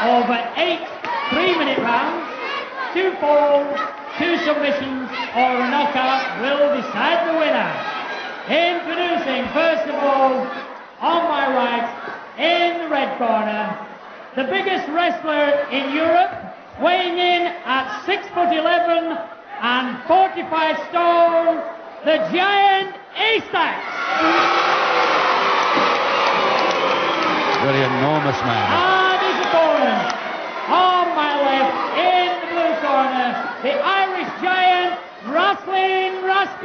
over 8 3-minute rounds. 2 falls, 2 submissions, or a knockout will decide the winner. Introducing, first of all, on my right, in the red corner, the biggest wrestler in Europe, weighing in at 6'11" and 45 stone, the Giant Haystacks. Really enormous man. And his opponent, on my left, in the blue corner, the Irish Giant, Rasputin.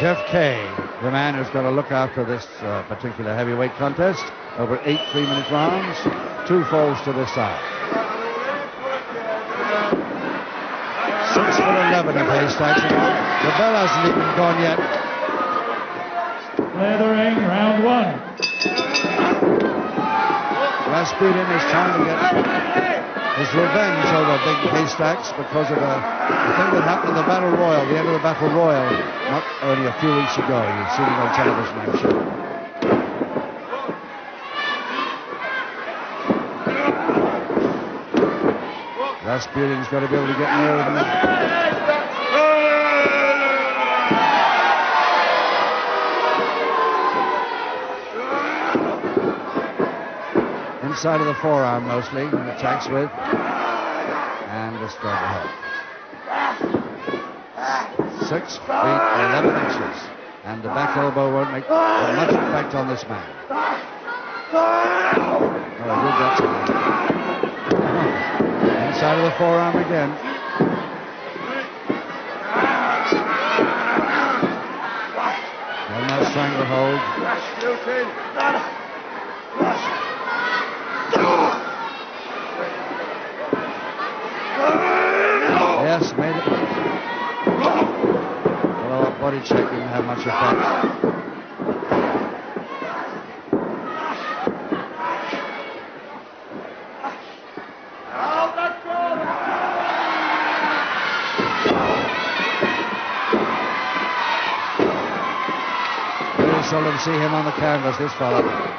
Jeff Kaye, the man who's got to look after this particular heavyweight contest. Over 8 3-minute rounds, 2 falls to the side. 6'11" of Haystacks. The bell hasn't even gone yet. Leathering round 1. Rasputin is trying to get his revenge over big Haystacks because of the thing that happened in the Battle Royal, the end of the Battle Royal. Not only a few weeks ago, you've seen it on television, I'm sure. Rasputin's got to be able to get near him. Inside of the forearm mostly, and attacks with, and the straight ahead. 6'11", and the back elbow won't make much impact on this man. Oh, I did that to him. Inside of the forearm again. And that stranglehold. Yes, made it. Body check didn't have much effect. Very seldom see him on the canvas, this fella.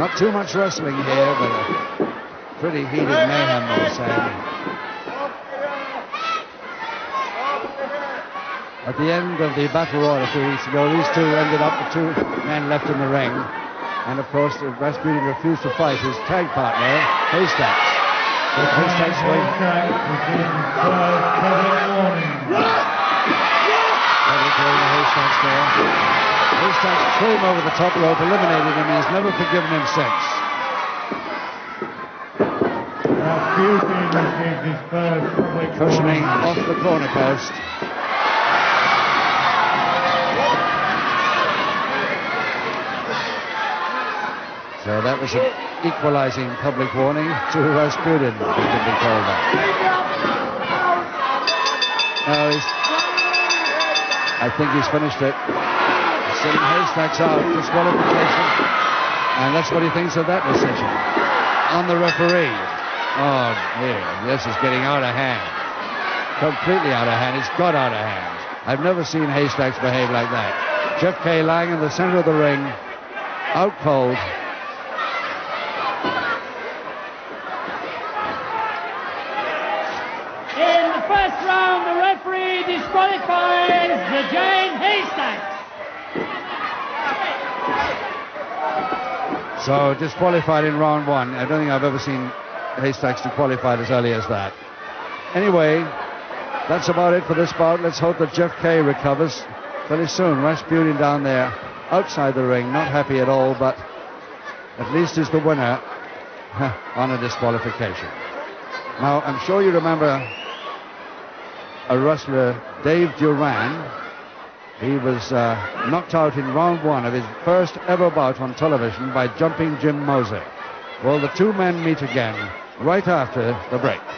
Not too much wrestling here, but a pretty heated mayhem, I would say. At the end of the Battle Royal a few weeks ago, these two ended up with 2 men left in the ring. And of course, Rasputin refused to fight his tag partner, Haystacks. So Haystacks went. Haystacks there. Haystacks threw him over the top rope, eliminated him, and has never forgiven him since. Cushioning off the corner post. So that was an equalizing public warning to Rasputin, he can be called that. Now he's... I think he's finished it. Sending Haystacks out, disqualification, and that's what he thinks of that decision. On the referee. Oh, dear, this is getting out of hand. Completely out of hand. It's got out of hand. I've never seen Haystacks behave like that. Jeff Kaye lying in the center of the ring, out cold. In the first round, the referee disqualifies the Giant Haystacks. So disqualified in round 1. I don't think I've ever seen Haystacks disqualified as early as that. Anyway, that's about it for this bout. Let's hope that Jeff Kaye recovers fairly soon. Rasputin down there outside the ring, not happy at all, but at least is the winner on a disqualification. Now, I'm sure you remember a wrestler, Dave Duran. He was knocked out in round 1 of his first ever bout on television by Jumping Jim Mosey. Well, the two men meet again right after the break.